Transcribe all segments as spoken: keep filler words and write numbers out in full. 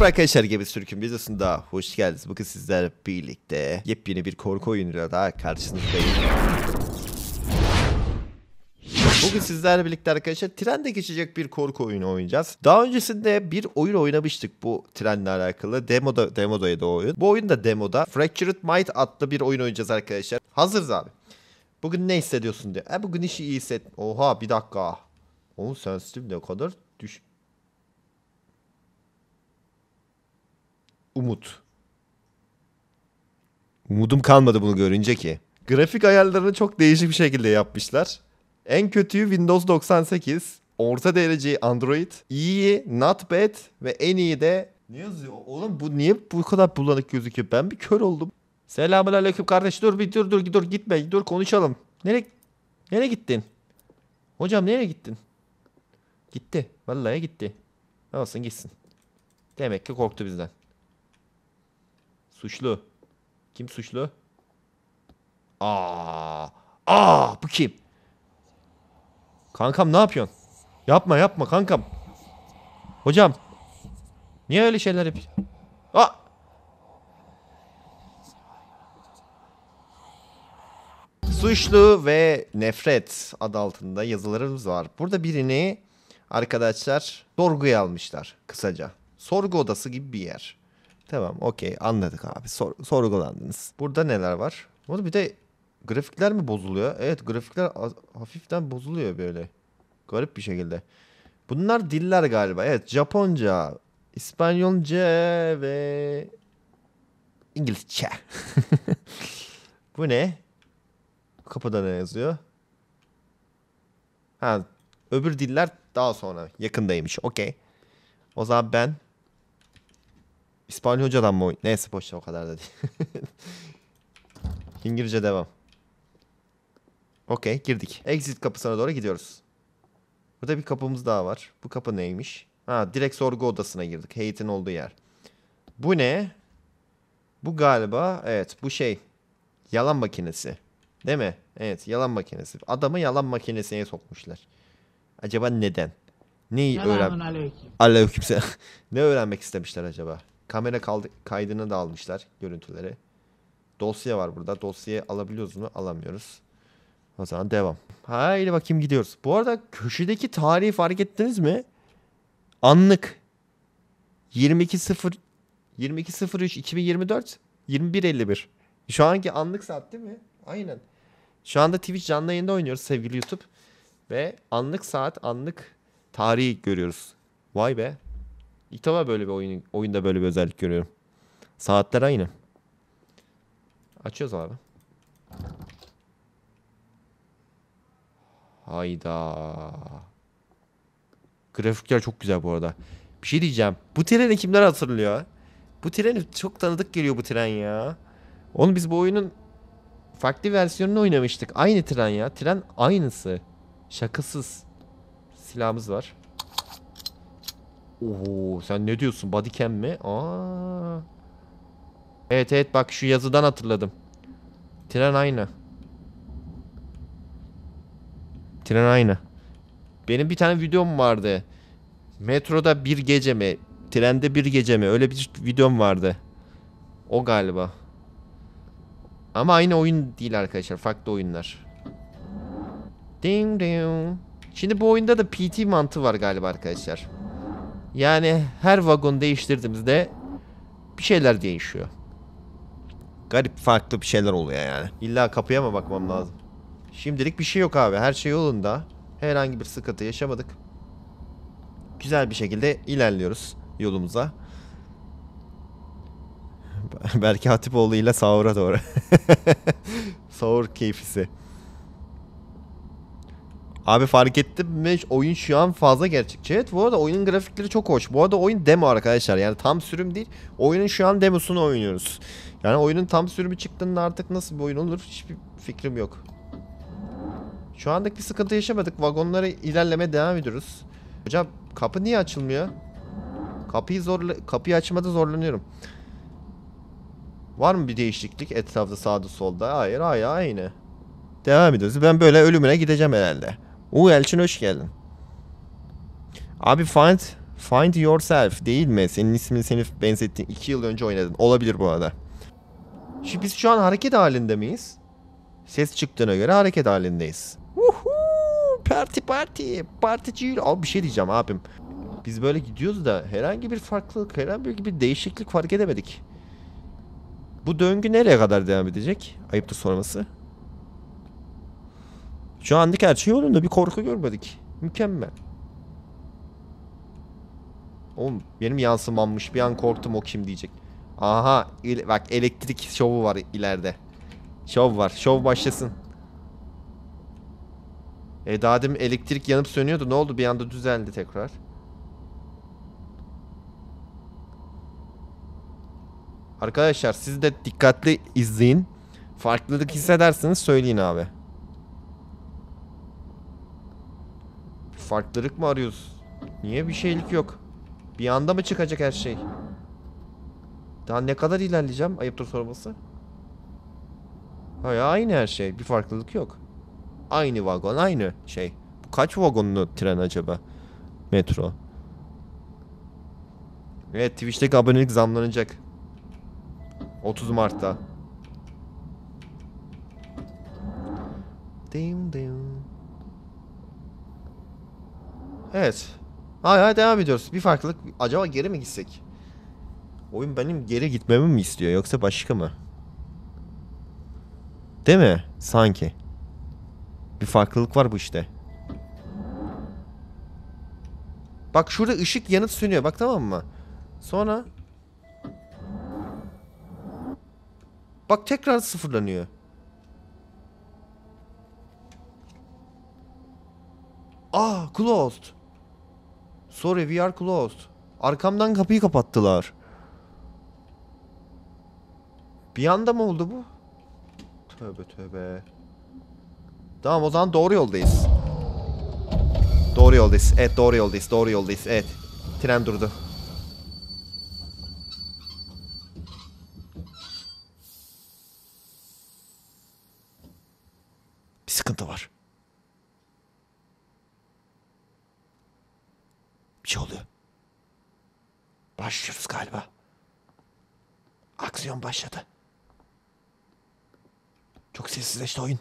Merhaba arkadaşlar, Gemi Sürük'ün videosunda hoş geldiniz. Bugün sizlerle birlikte yepyeni bir korku oyunuyla daha karşınızdayım. Bugün sizlerle birlikte arkadaşlar trende geçecek bir korku oyunu oynayacağız. Daha öncesinde bir oyun oynamıştık bu trenle alakalı. Demoda, demodaydı o oyun. Bu oyun da demoda. Fractured Might adlı bir oyun oynayacağız arkadaşlar. Hazırız abi. Bugün ne hissediyorsun diye. E bugün işi iyi hisset. Oha bir dakika. Onun sensitive ne kadar düş... Umut. Umudum kalmadı bunu görünce ki. Grafik ayarlarını çok değişik bir şekilde yapmışlar. En kötüyü Windows doksan sekiz, orta dereceyi Android, iyi not bad ve en iyi de... Ne yazıyor oğlum, bu niye bu kadar bulanık gözüküyor? Ben bir kör oldum. Selamünaleyküm kardeş, dur bir dur dur dur gitme, dur konuşalım. Nereye nereye gittin? Hocam nereye gittin? Gitti, vallahi gitti. Ne olsun gitsin. Demek ki korktu bizden. Suçlu. Kim suçlu? Aa, aa, bu kim? Kankam ne yapıyorsun? Yapma yapma kankam. Hocam. Niye öyle şeyler yapıyorsun? Aa! Suçlu ve nefret adı altında yazılarımız var. Burada birini arkadaşlar sorguya almışlar kısaca. Sorgu odası gibi bir yer. Tamam, okey, anladık abi. Sor, sorgulandınız. Burada neler var? Oğlum bir de grafikler mi bozuluyor? Evet, grafikler hafiften bozuluyor böyle. Garip bir şekilde. Bunlar diller galiba. Evet, Japonca, İspanyolca ve İngilizce. Bu ne? Kapıda ne yazıyor? Ha, öbür diller daha sonra yakındaymış. Okey. O zaman ben İspanyolcadan mı? Neyse boşta o kadar da değil. İngilizce devam. Okey, girdik. Exit kapısına doğru gidiyoruz. Burada bir kapımız daha var. Bu kapı neymiş? Ha, direkt sorgu odasına girdik. Hate'in olduğu yer. Bu ne? Bu galiba evet bu şey. Yalan makinesi. Değil mi? Evet, yalan makinesi. Adamı yalan makinesine sokmuşlar. Acaba neden? Neyi öğren... Aleyküm. Aleykümselam. Ne öğrenmek istemişler acaba? Kamera kaldı... kaydını da almışlar, görüntüleri. Dosya var burada. Dosyayı alabiliyoruz mu? Alamıyoruz. O zaman devam. Haydi bakayım gidiyoruz. Bu arada köşedeki tarihi fark ettiniz mi? Anlık. yirmi iki sıfır üç iki bin yirmi dört yirmi bir elli bir. Şu anki anlık saat değil mi? Aynen. Şu anda Twitch canlı yayında oynuyoruz sevgili YouTube. Ve anlık saat, anlık tarihi görüyoruz. Vay be. İlk defa böyle bir oyun, oyunda böyle bir özellik görüyorum. Saatler aynı. Açıyoruz abi. Hayda. Grafikler çok güzel bu arada. Bir şey diyeceğim. Bu treni kimler hatırlıyor? Bu treni çok tanıdık geliyor bu tren ya. Oğlum biz bu oyunun farklı versiyonunu oynamıştık. Aynı tren ya. Tren aynısı. Şakasız. Silahımız var. Oo, sen ne diyorsun? Bodycam mi? Aa. Evet evet bak şu yazıdan hatırladım. Tren aynı. Tren aynı. Benim bir tane videom vardı. Metroda bir gece mi? Trende bir gece mi? Öyle bir videom vardı. O galiba. Ama aynı oyun değil arkadaşlar. Farklı oyunlar. Ding ding. Şimdi bu oyunda da P T mantığı var galiba arkadaşlar. Yani her vagon değiştirdiğimizde bir şeyler değişiyor. Garip farklı bir şeyler oluyor yani. İlla kapıya mı bakmam lazım? Şimdilik bir şey yok abi. Her şey yolunda. Herhangi bir sıkıntı yaşamadık. Güzel bir şekilde ilerliyoruz yolumuza. Belki Hatipoğlu ile sahura doğru. Sahur keyfisi. Abi fark ettim mi? Oyun şu an fazla gerçekçi. Evet bu arada oyunun grafikleri çok hoş. Bu arada oyun demo arkadaşlar. Yani tam sürüm değil. Oyunun şu an demosunu oynuyoruz. Yani oyunun tam sürümü çıktığında artık nasıl bir oyun olur hiçbir fikrim yok. Şu andaki sıkıntı yaşamadık. Vagonlara ilerlemeye devam ediyoruz. Hocam kapı niye açılmıyor? Kapıyı zorla kapıyı açmada zorlanıyorum. Var mı bir değişiklik etrafta sağda solda? Hayır hayır aynı. Devam ediyoruz. Ben böyle ölümüne gideceğim herhalde. Uuu Elçin hoş geldin. Abi find Find Yourself değil mi? Senin ismini seni benzettiğin iki yıl önce oynadın. Olabilir bu arada. Şimdi biz şu an hareket halinde miyiz? Ses çıktığına göre hareket halindeyiz. Woohoo! Parti parti! Particül! Abi bir şey diyeceğim abim. Biz böyle gidiyoruz da herhangi bir farklılık, herhangi bir değişiklik fark edemedik. Bu döngü nereye kadar devam edecek? Ayıptır sorması. Şu andaki her şey yolunda, bir korku görmedik. Mükemmel. Oğlum benim yansımanmış, bir an korktum o kim diyecek. Aha bak, elektrik şovu var ileride. Şov var, şov başlasın. E daha demin elektrik yanıp sönüyordu, ne oldu bir anda düzeldi tekrar. Arkadaşlar siz de dikkatli izleyin. Farklılık hissederseniz söyleyin abi. Farklılık mı arıyoruz? Niye bir şeylik yok? Bir anda mı çıkacak her şey? Daha ne kadar ilerleyeceğim? Ayıptır sorması. Hayır, aynı her şey. Bir farklılık yok. Aynı vagon, aynı şey. Bu kaç vagonlu tren acaba? Metro. Evet, Twitch'teki abonelik zamlanacak. otuz Mart'ta. Evet. Hayır hayır, devam ediyoruz. Bir farklılık. Acaba geri mi gitsek? Oyun benim geri gitmemi mi istiyor yoksa başka mı? Değil mi? Sanki. Bir farklılık var bu işte. Bak şurada ışık yanıp sönüyor. Bak tamam mı? Sonra... Bak tekrar sıfırlanıyor. Ah, closed. Sorry, we are closed. Arkamdan kapıyı kapattılar. Bir anda mı oldu bu? Tövbe tövbe. Tamam o zaman doğru yoldayız. Doğru yoldayız. Evet doğru yoldayız. Doğru yoldayız. Evet. Tren durdu. Bir sıkıntı var. Bir şey oluyor. Başlıyoruz galiba. Aksiyon başladı. Çok sessizleşti oyun.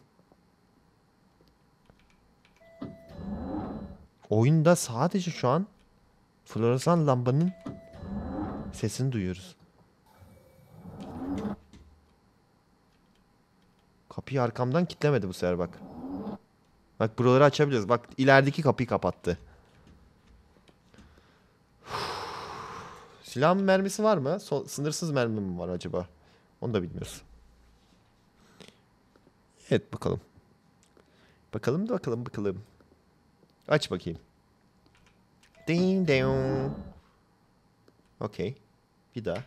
Oyunda sadece şu an floresan lambanın sesini duyuyoruz. Kapıyı arkamdan kilitlemedi bu sefer bak. Bak buraları açabiliyoruz. Bak ilerideki kapıyı kapattı. Silahın mermisi var mı? So- sınırsız mermi mi var acaba? Onu da bilmiyoruz. Evet bakalım. Bakalım da bakalım bakalım. Aç bakayım. Ding dong. Okey. Bir daha.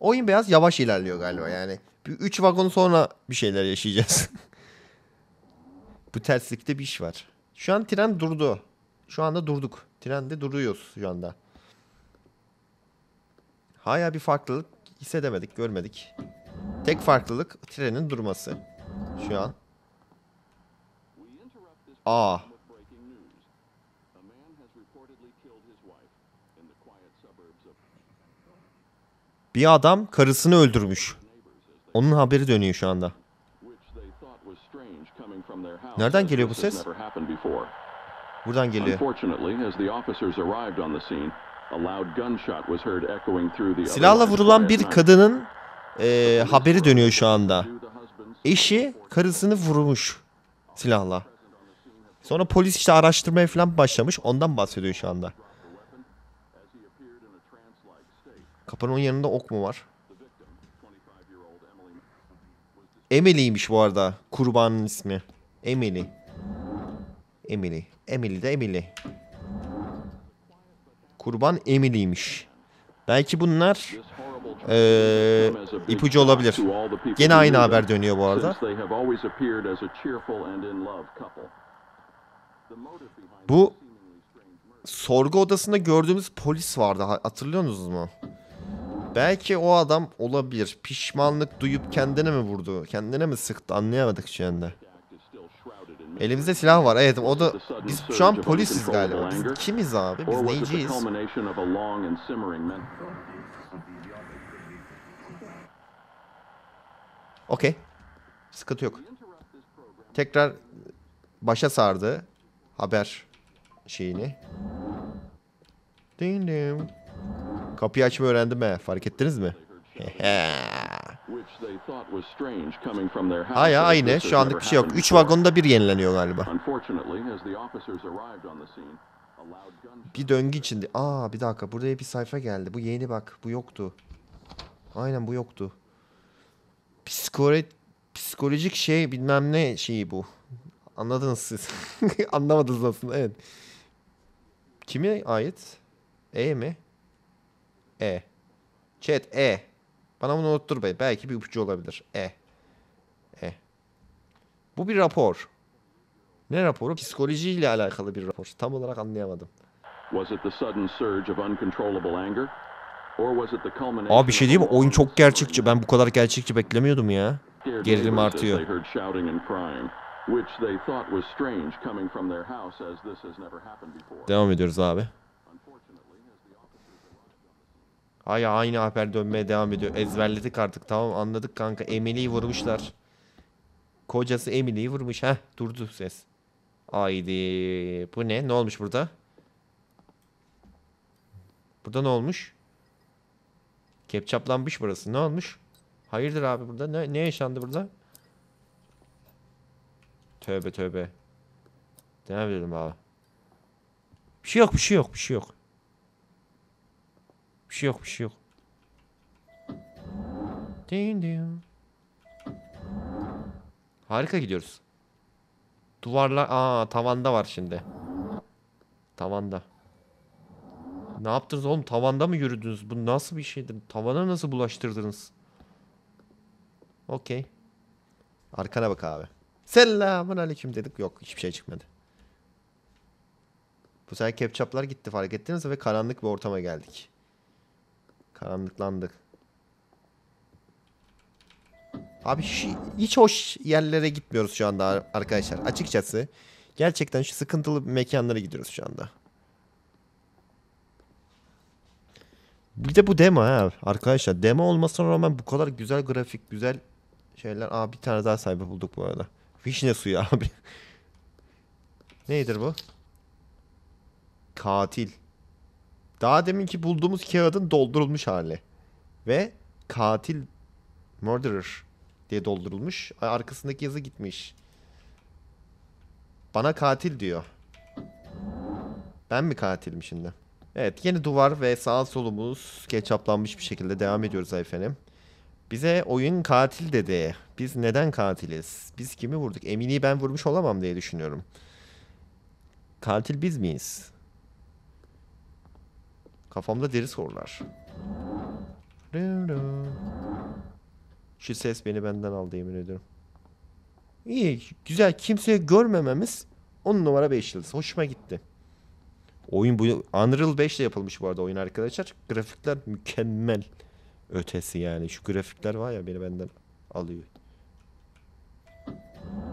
Oyun biraz yavaş ilerliyor galiba yani. üç vagon sonra bir şeyler yaşayacağız. Bu terslikte bir iş var. Şu an tren durdu. Şu anda durduk. Trende duruyoruz şu anda. Hala bir farklılık hissedemedik, görmedik. Tek farklılık trenin durması. Şu an. Aa. Bir adam karısını öldürmüş. Onun haberi dönüyor şu anda. Nereden geliyor bu ses? Buradan geliyor. Silahla vurulan bir kadının e, haberi dönüyor şu anda. Eşi karısını vurmuş silahla. Sonra polis işte araştırmaya falan başlamış. Ondan bahsediyor şu anda. Kapının yanında ok mu var? Emily'ymiş bu arada. Kurbanın ismi. Emily. Emily. Emily de Emily. Kurban Emily'ymiş. Belki bunlar ee, ipucu olabilir. Gene aynı haber dönüyor bu arada. Bu sorgu odasında gördüğümüz polis vardı. Hatırlıyorsunuz mu? Belki o adam olabilir. Pişmanlık duyup kendine mi vurdu? Kendine mi sıktı? Anlayamadık şu anda. Elimizde silah var. Evet, o da biz şu an polisiz galiba. Biz kimiz abi? Biz neyciyiz? Okey. Sıkıntı yok. Tekrar başa sardı haber şeyini. Ding ding. Kapıyı açmayı öğrendim he. Fark ettiniz mi? Aya aynı. Şu anlık bir şey yok. Üç vagonda bir yenileniyor galiba. Bir döngü içinde. Aa bir dakika. Burada bir sayfa geldi. Bu yeni bak. Bu yoktu. Aynen bu yoktu. Psikore... Psikolojik şey bilmem ne şeyi bu. Anladınız siz. Anlamadınız aslında. Evet. Kime ait? E mi? E. Chat E. Bana bunu unuttur be. Belki bir ipucu olabilir. E. E. Bu bir rapor. Ne raporu? Psikolojiyle alakalı bir rapor. Tam olarak anlayamadım. Abi bir şey diyeyim mi? Oyun çok gerçekçi. Ben bu kadar gerçekçi beklemiyordum ya. Gerilim artıyor. Devam ediyoruz abi. Ay aynı haber dönmeye devam ediyor. Ezberledik artık, tamam anladık kanka. Emily'yi vurmuşlar. Kocası Emily'yi vurmuş. Heh durdu ses. Haydi. Bu ne? Ne olmuş burada? Burada ne olmuş? Kepçaplanmış burası. Ne olmuş? Hayırdır abi burada? Ne, ne yaşandı burada? Tövbe tövbe. Devam edelim abi. Bir şey yok, bir şey yok, bir şey yok. Bir şey yok, bir şey yok. Din din. Harika gidiyoruz. Duvarlar, aa tavanda var şimdi. Tavanda. Ne yaptınız oğlum? Tavanda mı yürüdünüz? Bu nasıl bir şeydir? Tavana nasıl bulaştırdınız? Okey. Arkana bak abi. Selamun aleyküm dedik. Yok hiçbir şey çıkmadı. Bu sefer kepçaplar gitti, fark ettiniz ve karanlık bir ortama geldik. Karanlıklandık. Abi hiç hoş yerlere gitmiyoruz şu anda arkadaşlar. Açıkçası gerçekten şu sıkıntılı mekanlara gidiyoruz şu anda. Bir de bu demo ha arkadaşlar. Demo olmasına rağmen bu kadar güzel grafik, güzel şeyler. Aa bir tane daha sayfa bulduk bu arada. Vişne suyu abi. Nedir bu? Katil. Daha deminki bulduğumuz kağıdın doldurulmuş hali. Ve katil, murderer diye doldurulmuş. Arkasındaki yazı gitmiş. Bana katil diyor. Ben mi katilim şimdi? Evet, yeni duvar ve sağ solumuz ketçaplanmış bir şekilde devam ediyoruz efendim. Bize oyun katil dedi. Biz neden katiliz? Biz kimi vurduk? Emine'yi ben vurmuş olamam diye düşünüyorum. Katil biz miyiz? Kafamda deri sorular. Şu ses beni benden aldı yemin ediyorum. İyi, güzel. Kimseyi görmememiz on numara beş yıldız. Hoşuma gitti. Oyun bu Unreal beş ile yapılmış bu arada oyun arkadaşlar. Grafikler mükemmel ötesi yani. Şu grafikler var ya beni benden alıyor.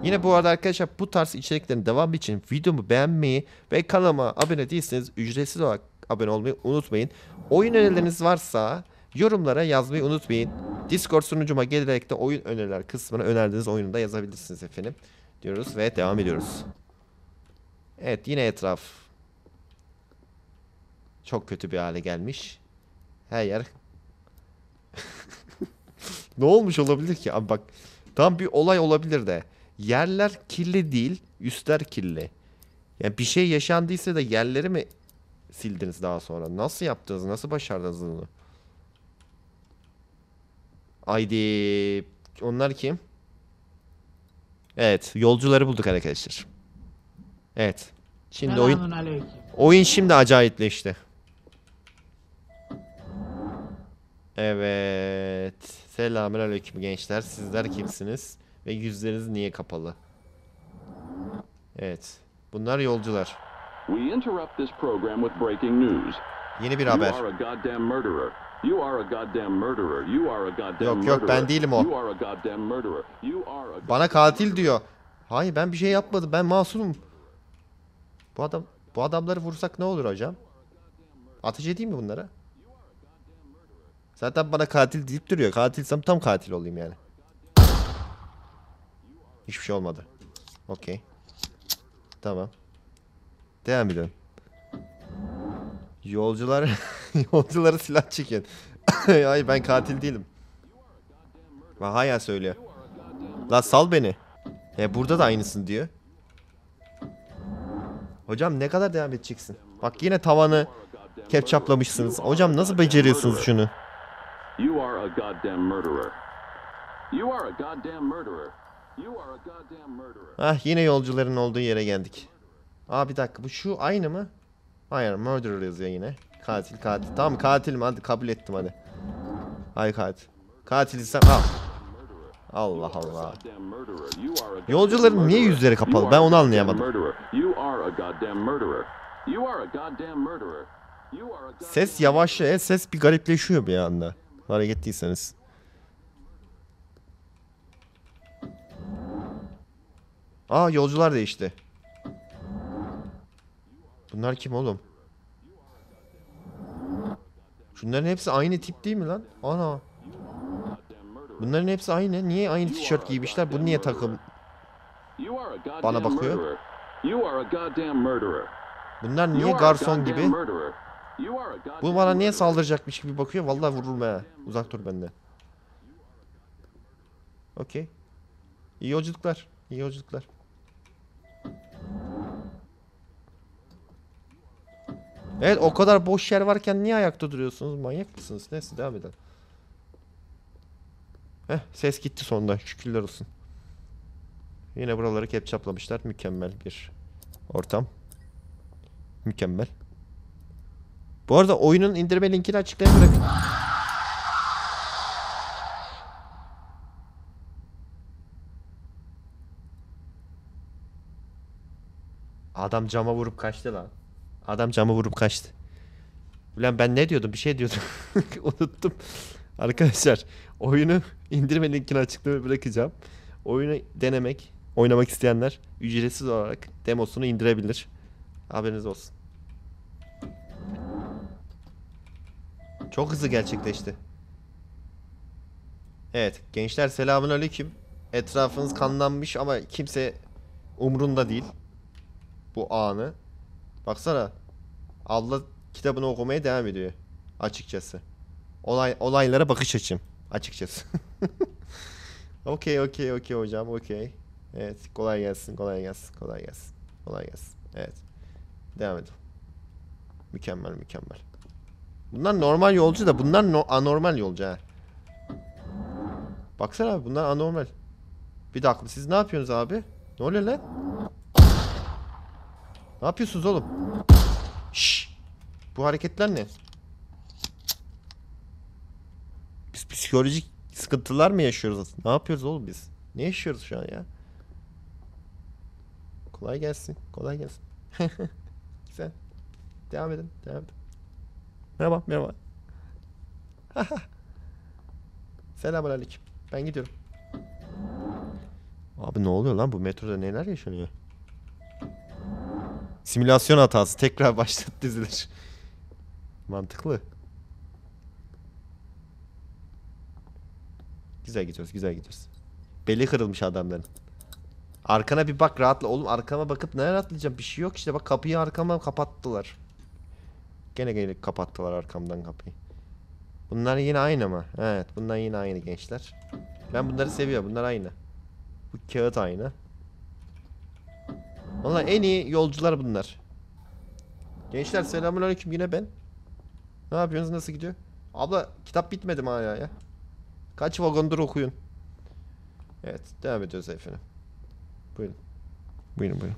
Yine bu arada arkadaşlar bu tarz içeriklerin devamı için videomu beğenmeyi ve kanalıma abone değilseniz ücretsiz olarak abone olmayı unutmayın. Oyun önerileriniz varsa yorumlara yazmayı unutmayın. Discord sunucuma gelerek de oyun öneriler kısmına önerdiğiniz oyunu da yazabilirsiniz efendim. Diyoruz ve devam ediyoruz. Evet yine etraf çok kötü bir hale gelmiş. Her yer. Ne olmuş olabilir ki? Abi bak tam bir olay olabilir de. Yerler kirli değil. Üstler kirli. Yani bir şey yaşandıysa da yerleri mi sildiniz daha sonra? Nasıl yaptınız? Nasıl başardınız bunu? Haydi. Onlar kim? Evet. Yolcuları bulduk arkadaşlar. Evet. Şimdi oyun, oyun şimdi acayipleşti. Evet. Selamünaleyküm gençler. Sizler kimsiniz? Ve yüzleriniz niye kapalı? Evet. Bunlar yolcular. Yeni bir haber. Yok yok ben değilim o. Bana katil diyor. Hayır, ben bir şey yapmadım. Ben masumum. Bu adam, bu adamları vursak ne olur hocam? Ateş edeyim mi bunlara? Zaten bana katil deyip duruyor. Katilsem tam katil olayım yani. Hiçbir şey olmadı. Okey. Tamam. Devam edelim. Yolcular, yolculara silah çekin. Hayır, ben katil değilim. Vaha ya söylüyor. La sal beni. E burada da aynısın diyor. Hocam ne kadar devam edeceksin? Bak yine tavanı ketçaplamışsınız. Hocam nasıl beceriyorsunuz şunu? Ah, yine yolcuların olduğu yere geldik. Aa bir dakika, bu şu aynı mı? Hayır, murderer yazıyor yine. Katil katil. Tamam katilim, hadi kabul ettim hadi. Ay katil. Katil isem al. Allah Allah. Yolcuların niye yüzleri kapalı? Ben onu anlayamadım. Ses yavaşlıyor. Ses bir garipleşiyor bir anda. Hareketliyseniz. Aa yolcular değişti. Bunlar kim oğlum? Şunların hepsi aynı tip değil mi lan? Ana. Bunların hepsi aynı. Niye aynı tişört giymişler? Bu niye takım? Bana bakıyor. Bunlar niye garson gibi? Bu bana niye saldıracakmış gibi bakıyor? Vallahi vururum ha. Uzak dur benden. Okey. İyi yolculuklar. İyi yolculuklar. Evet, o kadar boş yer varken niye ayakta duruyorsunuz? Manyak mısınız? Neyse devam edelim. Heh, ses gitti sonunda. Şükürler olsun. Yine buraları ketçaplamışlar. Mükemmel bir ortam. Mükemmel. Bu arada oyunun indirme linkini açıklamaya bırakın. Adam cama vurup kaçtı lan. Adam cama vurup kaçtı. Ulan ben ne diyordum? Bir şey diyordum. Unuttum. Arkadaşlar oyunu indirme linkini açıklamaya bırakacağım. Oyunu denemek, oynamak isteyenler ücretsiz olarak demosunu indirebilir. Haberiniz olsun. Çok hızlı gerçekleşti. Evet gençler, selamünaleyküm. Etrafınız kanlanmış ama kimse umrunda değil bu anı. Baksana, Allah kitabını okumaya devam ediyor açıkçası. Olay, olaylara bakış açım açıkçası. Okey okey okey hocam okey. Evet kolay gelsin kolay gelsin kolay gelsin kolay gelsin. Evet devam edelim. Mükemmel mükemmel. Bunlar normal yolcu da bunlar no anormal yolcu ha. Baksana abi, bunlar anormal. Bir dakika, siz ne yapıyorsunuz abi? Ne oluyor lan? Ne yapıyorsunuz oğlum? Şşş. Bu hareketler ne? Biz psikolojik sıkıntılar mı yaşıyoruz aslında? Ne yapıyoruz oğlum biz? Ne yaşıyoruz şu an ya? Kolay gelsin. Kolay gelsin. Güzel. Devam edin. Devam edin. Merhaba. Merhaba. Selamünaleyküm. Ben gidiyorum. Abi ne oluyor lan? Bu metroda neler yaşanıyor? Simülasyon hatası. Tekrar başlat dizilir. Mantıklı. Güzel gidiyoruz, güzel gidiyoruz. Beli kırılmış adamların. Arkana bir bak, rahatla. Oğlum arkama bakıp nereye rahatlayacağım? Bir şey yok işte. Bak kapıyı arkama kapattılar. Gene gelip kapattılar arkamdan kapıyı. Bunlar yine aynı mı? Evet, bunlar yine aynı gençler. Ben bunları seviyorum. Bunlar aynı. Bu kağıt aynı. Vallahi en iyi yolcular bunlar. Gençler selamünaleyküm, yine ben. Ne yapıyorsunuz? Nasıl gidiyor? Abla kitap bitmedi mi hala ya? Kaç vagondur okuyun. Evet devam ediyoruz efendim. Buyurun. Buyurun buyurun.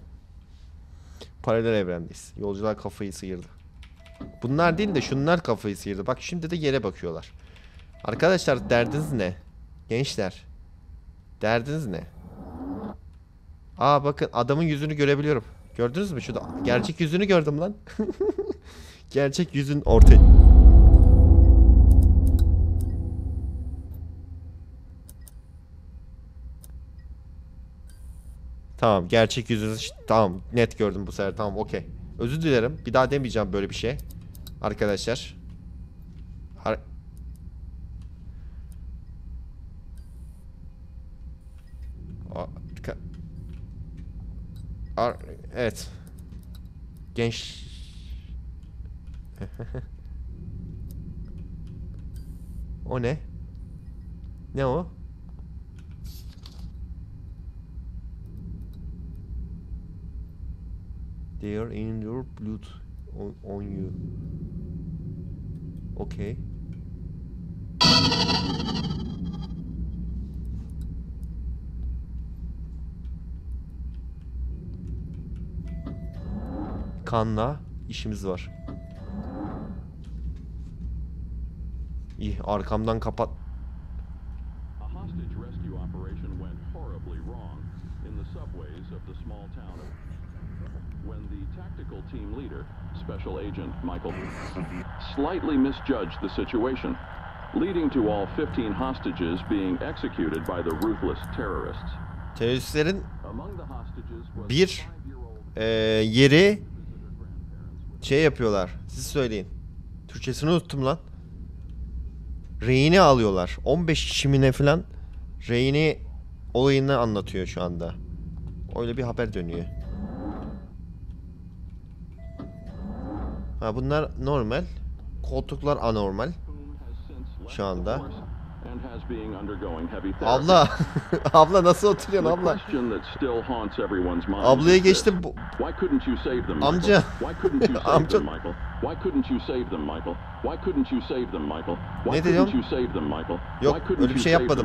Paralel evrendeyiz. Yolcular kafayı sıyırdı. Bunlar değil de şunlar kafayı sıyırdı. Bak şimdi de yere bakıyorlar. Arkadaşlar derdiniz ne? Gençler. Derdiniz ne? Aa bakın adamın yüzünü görebiliyorum. Gördünüz mü? Şurada gerçek yüzünü gördüm lan. Gerçek yüzün ortaya... Tamam, gerçek yüzünüz. Tamam, net gördüm bu sefer. Tamam, okey. Özür dilerim. Bir daha demeyeceğim böyle bir şey. Arkadaşlar. Har Ar evet. Genç. O ne? Ne o? They are in your blood on, on you. Okay. Kanla işimiz var. İyi, arkamdan kapat. Team leader, Special Agent Michael, slightly misjudged the situation, leading to all fifteen hostages being executed by the ruthless terrorists. Teröristlerin bir e, yeri şey yapıyorlar. Siz söyleyin. Türkçesini unuttum lan. Reyini alıyorlar. on beş kişimine falan reyini olayını anlatıyor şu anda. Öyle bir haber dönüyor. Ha, bunlar normal. Koltuklar anormal. Şu anda. Abla. Abla nasıl oturuyorsun abla? Ablaya geçtim. Amca. Amca. Ne diyorum? Yok, öyle bir şey yapmadım.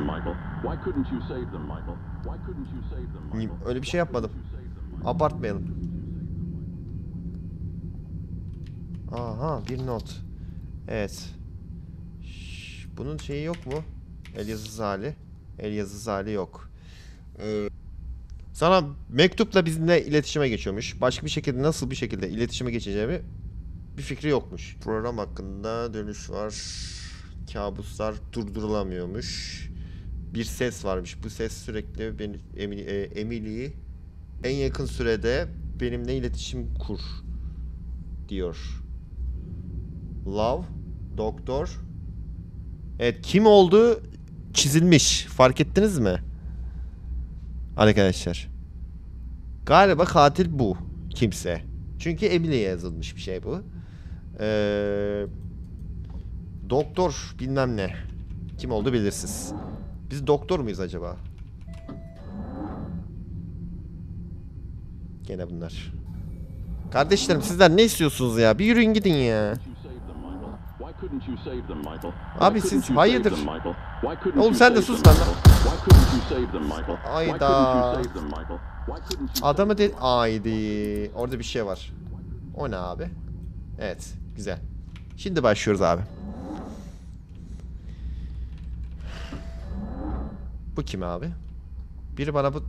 Öyle bir şey yapmadım. Abartmayalım. Aha, bir not. Evet. Şş, bunun şeyi yok mu? El yazısı hali. El yazısı hali yok. Ee, sana mektupla bizimle iletişime geçiyormuş. Başka bir şekilde, nasıl bir şekilde iletişime geçeceğimi bir fikri yokmuş. Program hakkında dönüş var. Kabuslar durdurulamıyormuş. Bir ses varmış. Bu ses sürekli beni, Emily'yi en yakın sürede benimle iletişim kur diyor. Love, doktor. Evet, kim oldu çizilmiş. Fark ettiniz mi? Arkadaşlar. Galiba katil bu kimse. Çünkü Emily'ye yazılmış bir şey bu. Ee, doktor bilmem ne. Kim oldu bilirsiniz. Biz doktor muyuz acaba? Gene bunlar. Kardeşlerim, sizler ne istiyorsunuz ya? Bir yürüyün gidin ya. Abi siz hayırdır? Oğlum sen de sus lan. Ayda. Adamı de... Aydi. Orada bir şey var. O ne abi? Evet. Güzel. Şimdi başlıyoruz abi. Bu kim abi? Biri bana bu...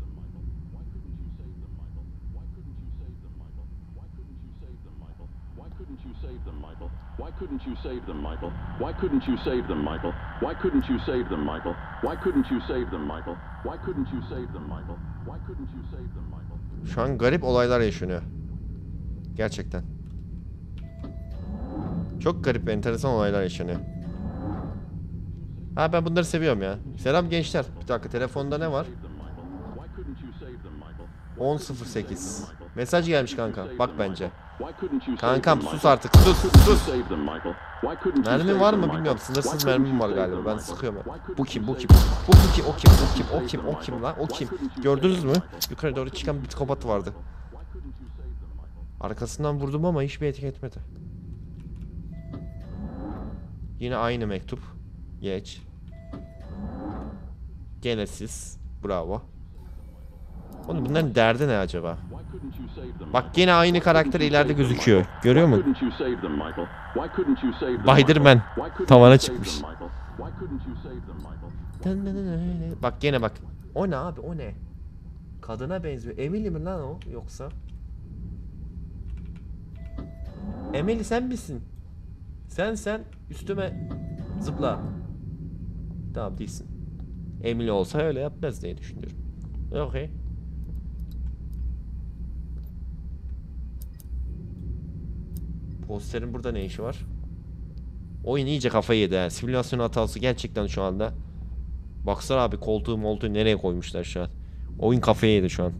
Couldn't you save them, Michael? Why couldn't you save them, Michael? Why couldn't you save them, Michael? Why couldn't you save them, Michael? Why couldn't you save them, Michael? Why couldn't you save them, Michael? Şu an garip olaylar yaşanıyor. Gerçekten. Çok garip ve enteresan olaylar yaşanıyor. Ha, ben bunları seviyorum ya. Selam gençler. Bir dakika, telefonda ne var? on sıfır sekiz. Mesaj gelmiş kanka. Bak bence. Kankam sus artık, sus sus. Mermi var mı bilmiyorum, sınırsız mermim var galiba, ben sıkıyorum. Bu kim, bu kim, bu kim, o kim, o kim, o kim, o kim lan, o kim? Gördünüz mü? Yukarı doğru çıkan bir psikopat vardı. Arkasından vurdum ama hiçbir etki etmedi. Yine aynı mektup. Geç. Gelesiz. Bravo. Oğlum bunların derdi ne acaba? Bak yine aynı karakter ileride gözüküyor. Görüyor musun? Spiderman tavana çıkmış. Bak yine bak. O ne abi, o ne? Kadına benziyor. Emily mi lan o yoksa? Emily sen misin? Sen sen üstüme zıpla. Tamam değilsin. Emily olsa öyle yapmaz diye düşünüyorum. Okay. Posterin burada ne işi var? Oyun iyice kafayı yedi he. Simülasyon hatası gerçekten şu anda. Baksana abi, koltuğu moltuğu nereye koymuşlar şu an. Oyun kafayı yedi şu an.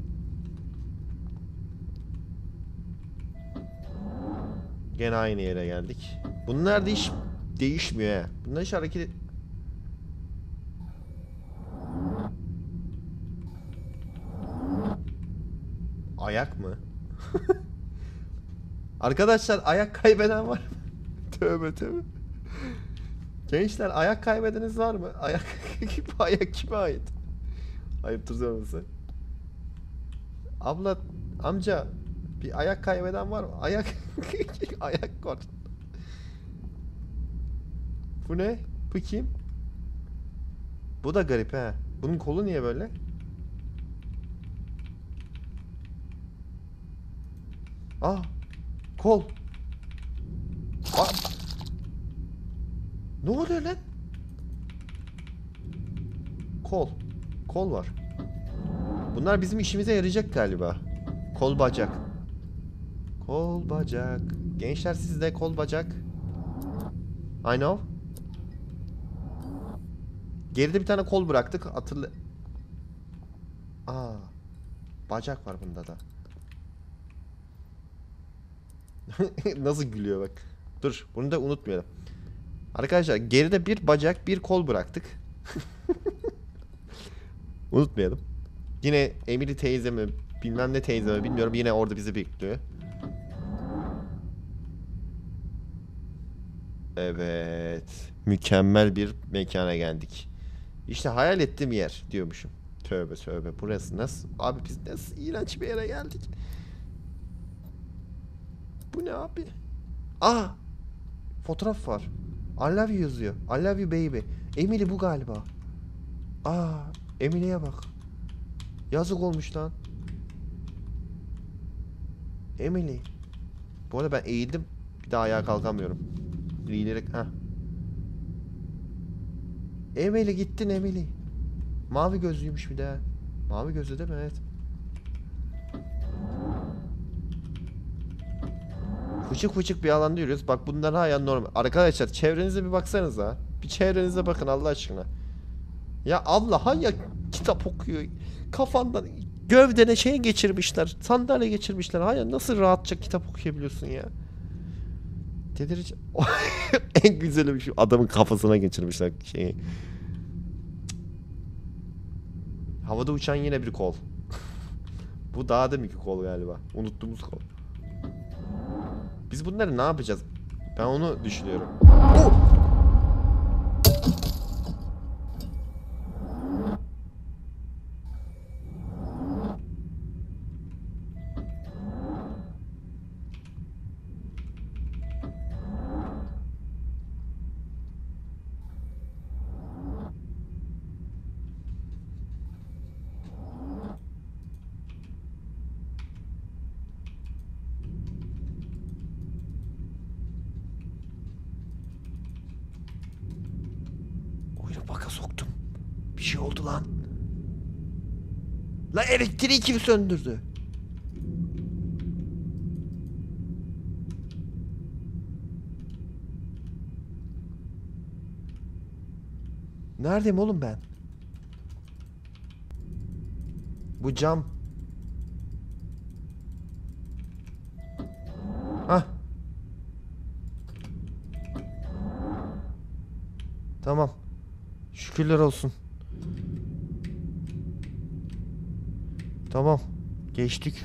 Gene aynı yere geldik. Bunlar da hiç değişmiyor he. Bunlar hiç hareket... Ayak mı? Arkadaşlar ayak kaybeden var mı? Tövbe tövbe. Gençler ayak kaybedeniz var mı? Ayak, ayak kime ait? Ayıptır sorması. Abla, amca, bir ayak kaybeden var mı? Ayak ayak kod. Bu ne? Bu kim? Bu da garip he. Bunun kolu niye böyle? Ah, kol. Ah. Ne oluyor lan? Kol. Kol var. Bunlar bizim işimize yarayacak galiba. Kol bacak. Kol bacak. Gençler sizde kol bacak. I know. Geride bir tane kol bıraktık. Hatırla. Aa. Bacak var bunda da. Nasıl gülüyor bak. Dur, bunu da unutmayalım. Arkadaşlar geride bir bacak bir kol bıraktık. Unutmayalım. Yine Emily teyze mi bilmem ne teyze mi bilmiyorum, yine orada bizi bekliyor. Evet. Mükemmel bir mekana geldik. İşte hayal ettiğim yer diyormuşum. Tövbe tövbe, burası nasıl? Abi biz nasıl iğrenç bir yere geldik. Bu ne abi? Aa! Fotoğraf var. I love you yazıyor. I love you baby. Emily bu galiba. Aa! Emily'ye bak. Yazık olmuş lan. Emily. Bu arada ben eğildim. Bir daha ayağa kalkamıyorum. Eğilerek. Heh. Emily gittin Emily. Mavi gözlüymüş bir de. Mavi gözlü değil mi? Evet. Fıçık fıçık bir alanda yürüyoruz. Bak bunlar hala normal. Arkadaşlar çevrenize bir baksanıza. Bir çevrenize bakın Allah aşkına. Ya abla hala kitap okuyor. Kafandan gövdene şey geçirmişler. Sandalye geçirmişler. Hala nasıl rahatça kitap okuyabiliyorsun ya? Delirici. En güzeli şu adamın kafasına geçirmişler şeyi. Havada uçan yine bir kol. Bu daha deminki kol galiba. Unuttuğumuz kol. Biz bunları ne yapacağız? Ben onu düşünüyorum. Oh! Elektriği kim söndürdü? Neredeyim oğlum ben? Bu cam. Hah. Tamam. Şükürler olsun. Tamam. Geçtik.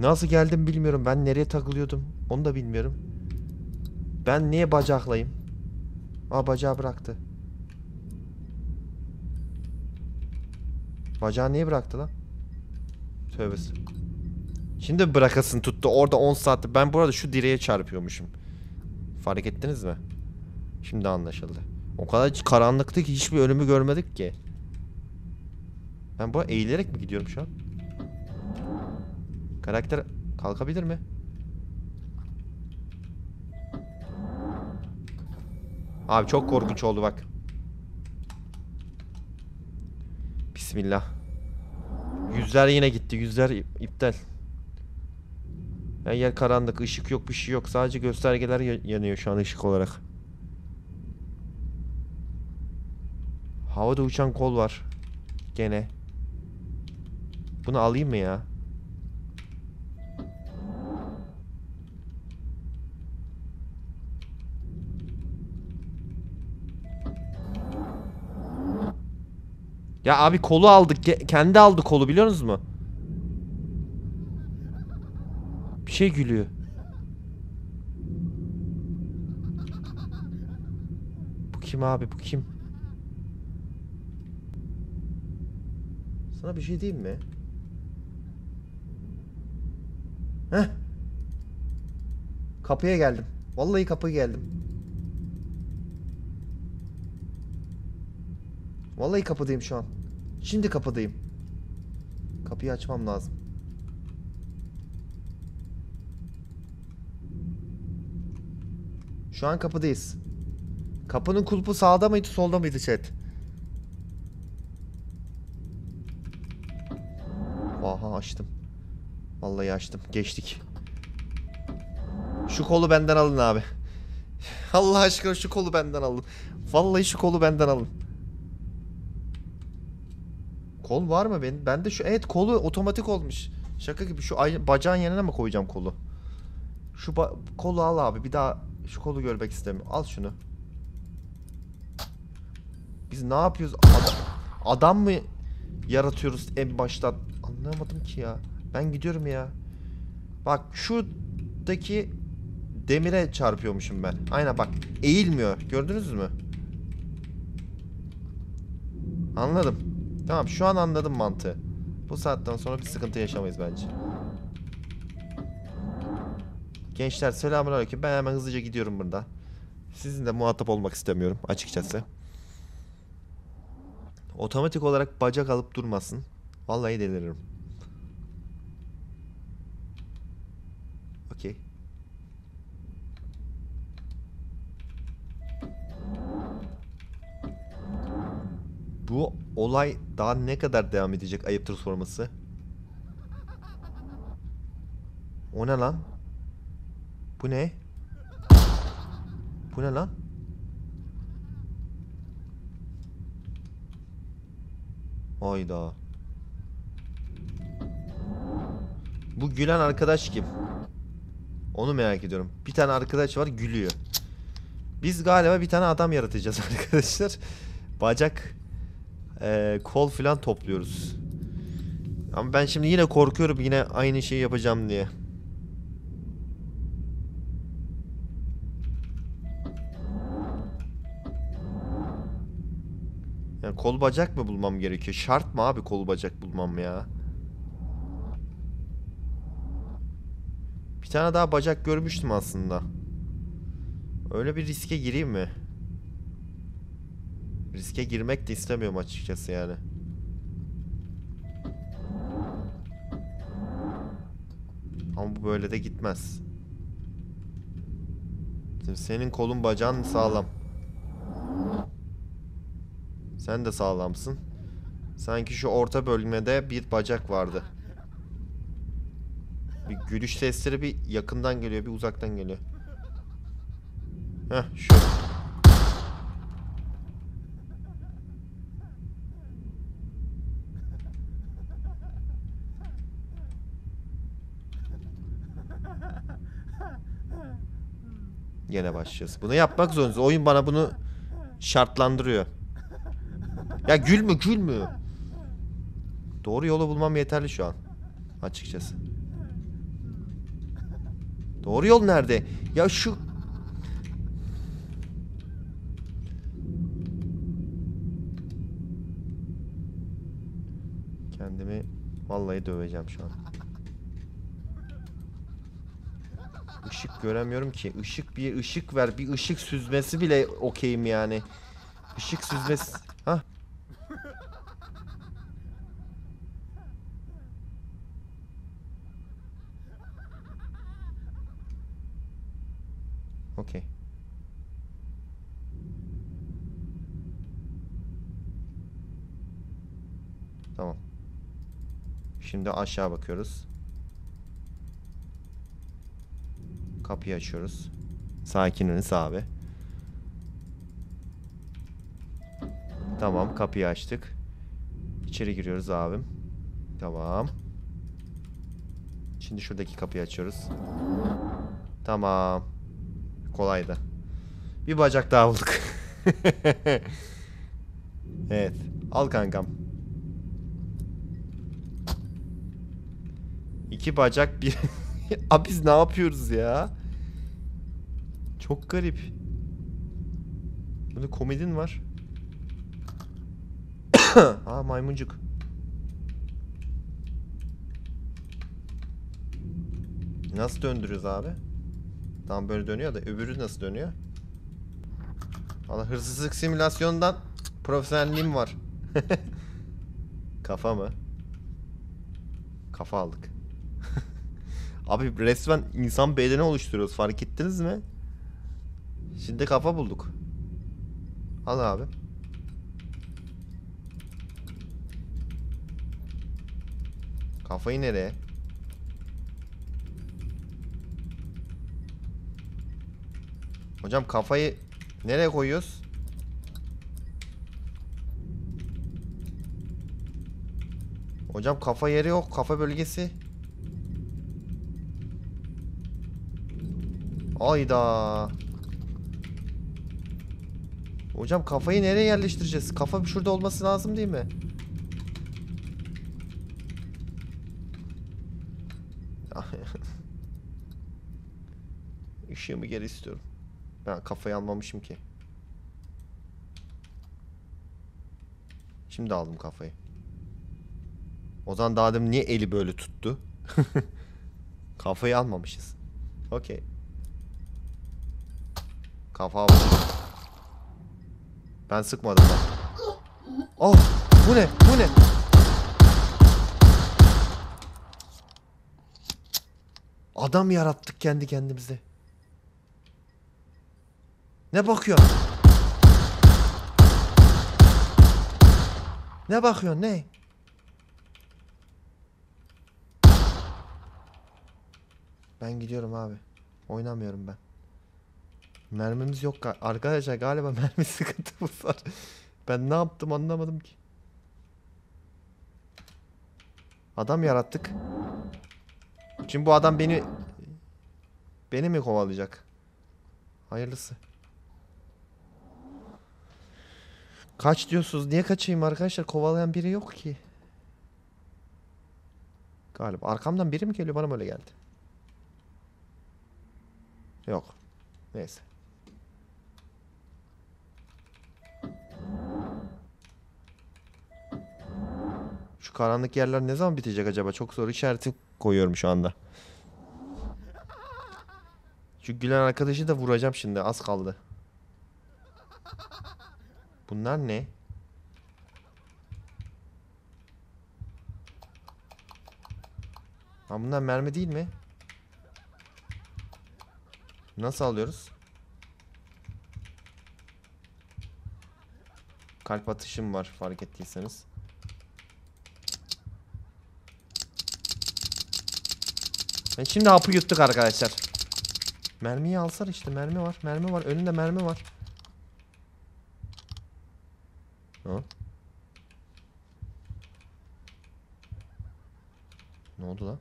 Nasıl geldim bilmiyorum. Ben nereye takılıyordum? Onu da bilmiyorum. Ben niye bacaklayım? Aa, bacağı bıraktı. Bacağı niye bıraktı lan? Tövbesi. Şimdi bırakasın tuttu. Orada on saattir. Ben burada şu direğe çarpıyormuşum. Fark ettiniz mi? Şimdi anlaşıldı. O kadar karanlıktı ki hiçbir önümü görmedik ki. Ben bu eğilerek mi gidiyorum şu an? Karakter kalkabilir mi? Abi çok korkunç oldu bak. Bismillah. Yüzler yine gitti. Yüzler iptal. Yani yer karanlık, ışık yok, bir şey yok. Sadece göstergeler yanıyor şu an ışık olarak. Havada uçan kol var. Gene. Bunu alayım mı ya? Ya abi kolu aldık. Kendi aldı kolu, biliyorsunuz mu? Bir şey gülüyor. Bu kim abi? Bu kim? Sana bir şey diyeyim mi? Heh. Kapıya geldim. Vallahi kapıya geldim. Vallahi kapıdayım şu an. Şimdi kapıdayım. Kapıyı açmam lazım. Şu an kapıdayız. Kapının kulpu sağda mıydı, solda mıydı chat? Aha açtım. Vallahi açtım. Geçtik. Şu kolu benden alın abi. Allah aşkına şu kolu benden alın. Vallahi şu kolu benden alın. Kol var mı benim? Bende şu, evet kolu otomatik olmuş. Şaka gibi. Şu bacağın yanına mı koyacağım kolu? Şu kolu al abi. Bir daha şu kolu görmek istemiyorum. Al şunu. Biz ne yapıyoruz? Adam, adam mı yaratıyoruz en baştan? Anlamadım ki ya. Ben gidiyorum ya. Bak şuradaki demire çarpıyormuşum ben. Aynen bak. Eğilmiyor. Gördünüz mü? Anladım. Tamam şu an anladım mantığı. Bu saatten sonra bir sıkıntı yaşamayız bence. Gençler selamünaleyküm. Ben hemen hızlıca gidiyorum burada. Sizinle muhatap olmak istemiyorum açıkçası. Otomatik olarak bacak alıp durmasın. Vallahi deliririm. Okey. Bu olay daha ne kadar devam edecek ayıptır sorması? O ne lan? Bu ne? Bu ne lan? Hayda. Bu gülen arkadaş kim? Onu merak ediyorum. Bir tane arkadaş var gülüyor. Biz galiba bir tane adam yaratacağız arkadaşlar. Bacak, Ee, kol filan topluyoruz. Ama ben şimdi yine korkuyorum, yine aynı şeyi yapacağım diye. Yani kol bacak mı bulmam gerekiyor? Şart mı abi kol bacak bulmam ya? Bir tane daha bacak görmüştüm aslında. Öyle bir riske gireyim mi? Riske girmek de istemiyorum açıkçası yani. Ama bu böyle de gitmez. Şimdi senin kolun bacağın sağlam. Sen de sağlamsın. Sanki şu orta bölmede bir bacak vardı. Bir gülüş sesleri bir yakından geliyor, bir uzaktan geliyor. Heh şu. Gene başlıyoruz. Bunu yapmak zorundayız. Oyun bana bunu şartlandırıyor. Ya gül mü gül mü? Doğru yolu bulmam yeterli şu an. Açıkçası. Doğru yol nerede? Ya şu... Kendimi vallahi döveceğim şu an. Işık göremiyorum ki. Işık, bir ışık ver. Bir ışık süzmesi bile okeyim yani. Işık süzmesi. Ha? Okey. Tamam. Şimdi aşağı bakıyoruz. Kapıyı açıyoruz. Sakininiz abi. Tamam, kapıyı açtık. İçeri giriyoruz abim. Tamam. Şimdi şuradaki kapıyı açıyoruz. Tamam. Kolaydı. Bir bacak daha bulduk. Evet. Al kankam. İki bacak bir... Abi biz ne yapıyoruz ya? Çok garip. Burada komedin var. Aa, maymuncuk. Nasıl döndürüyoruz abi? Tam böyle dönüyor da öbürü nasıl dönüyor? Valla hırsızlık simülasyonundan profesyonelliğim var. Kafa mı? Kafa aldık. Abi resmen insan bedeni oluşturuyoruz, fark ettiniz mi? Şimdi kafa bulduk. Al abi. Kafayı nereye? Hocam kafayı nereye koyuyoruz? Hocam kafa yeri yok, kafa bölgesi. Ayda. Hocam kafayı nereye yerleştireceğiz? Kafa şurada olması lazım değil mi? Işığımı geri istiyorum. Ben kafayı almamışım ki. Şimdi aldım kafayı. O zaman daha demin niye eli böyle tuttu? Kafayı almamışız. Okey. Kafa. Ben sıkmadım ben. Oh, bu ne? Bu ne? Adam yarattık kendi kendimize. Ne bakıyorsun? Ne bakıyorsun? Ne? Ben gidiyorum abi. Oynamıyorum ben. Mermimiz yok arkadaşlar, galiba mermi sıkıntımız var. Ben ne yaptım anlamadım ki. Adam yarattık. Şimdi bu adam beni beni mi kovalayacak? Hayırlısı. Kaç diyorsunuz? Niye kaçayım arkadaşlar? Kovalayan biri yok ki. Galiba arkamdan biri mi geliyor? Bana böyle geldi. Yok. Neyse. Şu karanlık yerler ne zaman bitecek acaba? Çok soru işareti koyuyorum şu anda. Şu gülen arkadaşı da vuracağım şimdi. Az kaldı. Bunlar ne? Ha, bunlar mermi değil mi? Nasıl alıyoruz? Kalp atışım var, fark ettiyseniz. Ben şimdi hapı yuttuk arkadaşlar. Mermiyi alsar işte, mermi var, mermi var, önünde mermi var. Ha? Ne oldu lan?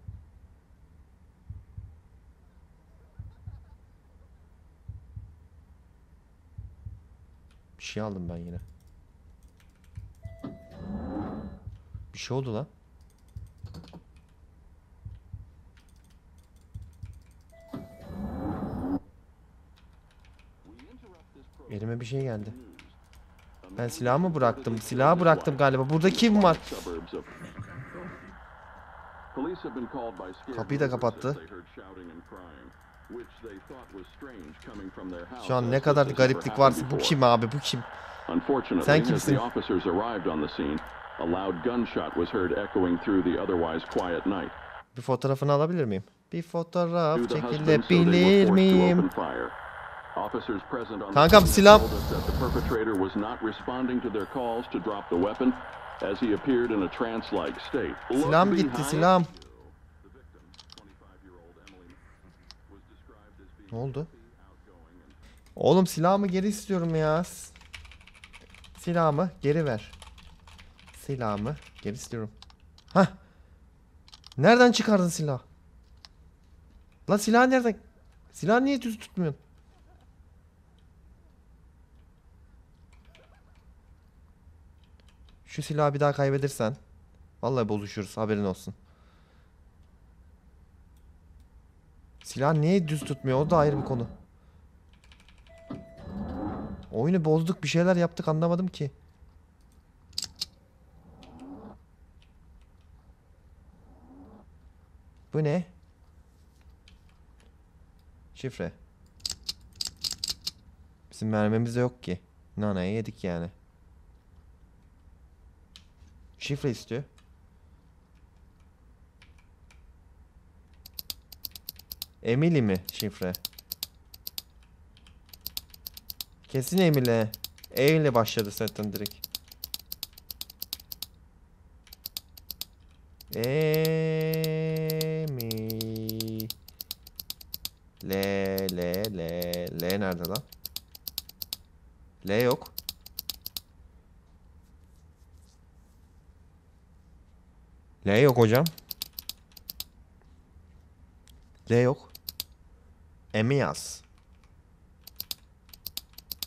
Bir şey aldım ben yine. Bir şey oldu lan. Elime bir şey geldi. Ben silahı mı bıraktım? Silahı bıraktım galiba. Burada kim var? Kapıyı da kapattı. Şu an ne kadar gariplik varsa bu kim abi, bu kim? Sen kimsin? Bir fotoğrafını alabilir miyim? Bir fotoğraf çekilebilir miyim? Kankam silah. Silahım gitti, silahım. Ne oldu? Oğlum silahımı geri istiyorum ya. Silahımı geri ver. Silahımı geri istiyorum. Hah. Nereden çıkardın silah? La silah nereden? Silah niye düz tutmuyorsun? Şu silahı bir daha kaybedersen vallahi bozuşuruz, haberin olsun. Silah niye düz tutmuyor? O da ayrı bir konu. Oyunu bozduk, bir şeyler yaptık, anlamadım ki. Bu ne? Şifre. Bizim mermimiz de yok ki. Nana'yı yedik yani. Şifre istiyor. Emily mi şifre? Kesin Emily. E ile başladı zaten direkt. Emi. Le le le le nerede lan? Le yok. L yok hocam. L yok. M'i yaz.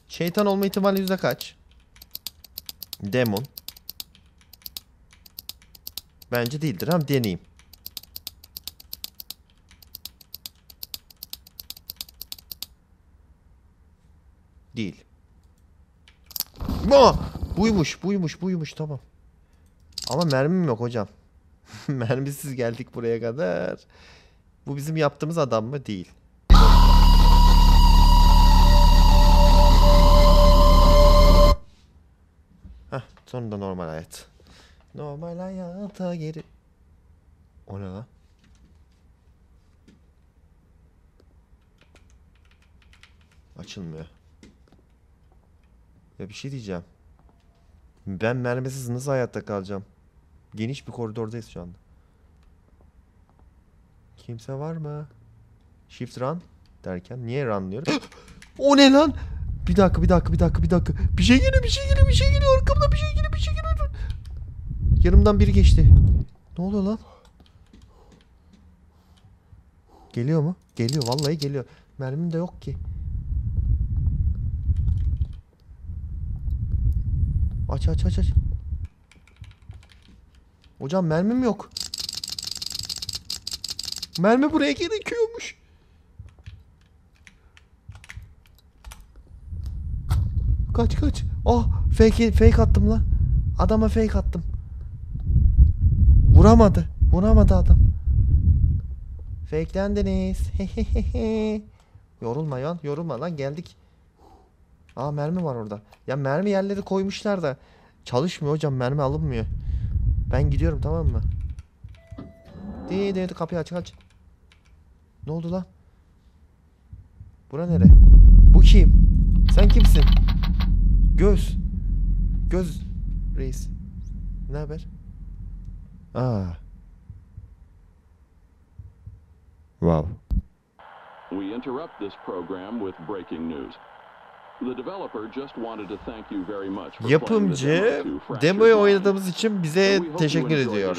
Şeytan olma ihtimali yüzde kaç? Demon. Bence değildir. Hem deneyeyim. Değil. Aa! Buymuş, buymuş, buymuş. Tamam. Ama mermim yok hocam. Mermisiz geldik buraya kadar. Bu bizim yaptığımız adam mı? Değil. Hah, sonunda normal hayat. Normal hayata geri. O ne lan? Açılmıyor. Ya bir şey diyeceğim. Ben mermisiz nasıl hayatta kalacağım? Geniş bir koridordayız şu anda. Kimse var mı? Shift run derken niye run diyorum? O ne lan? Bir dakika, bir dakika, bir dakika, bir dakika. Bir şey geliyor, bir şey geliyor, bir şey geliyor. Arkamda bir şey geliyor, bir şey geliyor. Yanımdan biri geçti. Ne oluyor lan? Geliyor mu? Geliyor, vallahi geliyor. Mermim de yok ki. Aç, aç, aç, aç. Hocam mermim yok. Mermi buraya gerekiyormuş. Kaç kaç. Oh fake, fake attım lan. Adama fake attım. Vuramadı. Vuramadı adam. Fakelendiniz. Yorulma lan. Yorulma lan, geldik. Aa mermi var orada. Ya mermi yerleri koymuşlar da. Çalışmıyor hocam, mermi alınmıyor. Ben gidiyorum, tamam mı? Değil değil, kapıyı aç aç. Ne oldu lan? Bura nere? Bu kim? Sen kimsin? Göz. Göz reis. Ne haber? Aa. Wow. We interrupt this program with breaking news. Yapımcı demoyu oynadığımız için bize teşekkür ediyor.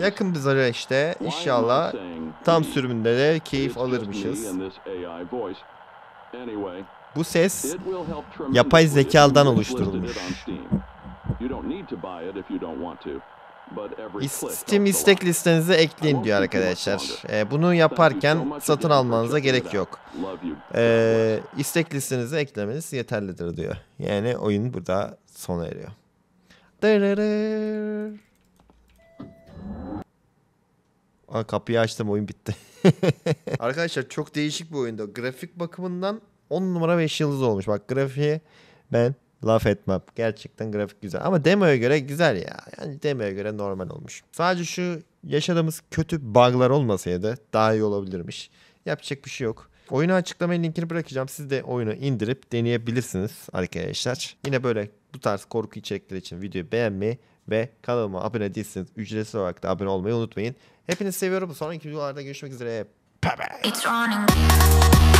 Yakın bir ara işte inşallah tam sürümünde de keyif alırmışız. Bu ses yapay zekadan oluşturulmuş. Steam istek listenize ekleyin diyor arkadaşlar. Ee, bunu yaparken satın almanıza gerek yok. Ee, istek listenize eklemeniz yeterlidir diyor. Yani oyun burada sona eriyor. Aa, kapıyı açtım, oyun bitti. Arkadaşlar çok değişik bir oyunda. Grafik bakımından on numara beş yıldız olmuş. Bak grafiği ben... Laf etmem. Gerçekten grafik güzel. Ama demoya göre güzel ya. Yani demoya göre normal olmuş. Sadece şu yaşadığımız kötü bug'lar olmasaydı daha iyi olabilirmiş. Yapacak bir şey yok. Oyunu açıklamaya linkini bırakacağım. Siz de oyunu indirip deneyebilirsiniz arkadaşlar. Yine böyle bu tarz korku içerikleri için videoyu beğenmeyi ve kanalıma abone değilseniz ücretsiz olarak da abone olmayı unutmayın. Hepinizi seviyorum. Sonraki videolarda görüşmek üzere. Bye bye.